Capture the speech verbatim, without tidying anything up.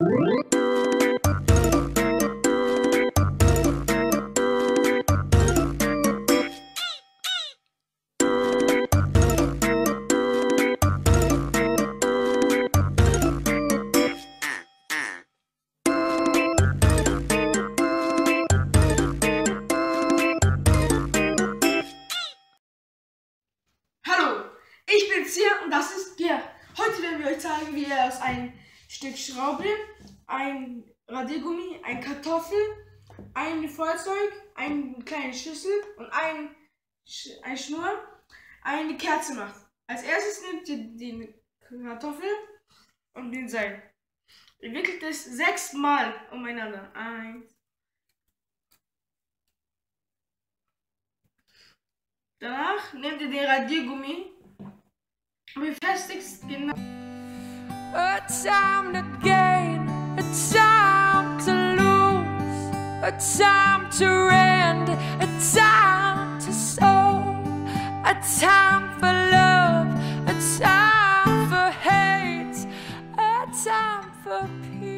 Hallo, ich bin's hier und das ist Gerd. Heute werden wir euch zeigen, wie ihr aus einem Stück Schraube, ein Radiergummi, ein Kartoffel, ein Feuerzeug, eine kleine Schüssel und ein, Sch ein Schnur, eine Kerze macht. Als erstes nehmt ihr die Kartoffel und den Seil. Ihr wickelt es sechsmal umeinander. Eins. Danach nehmt ihr den Radiergummi und befestigt genau. A time to gain, a time to lose, a time to rend, a time to sow, a time for love, a time for hate, a time for peace.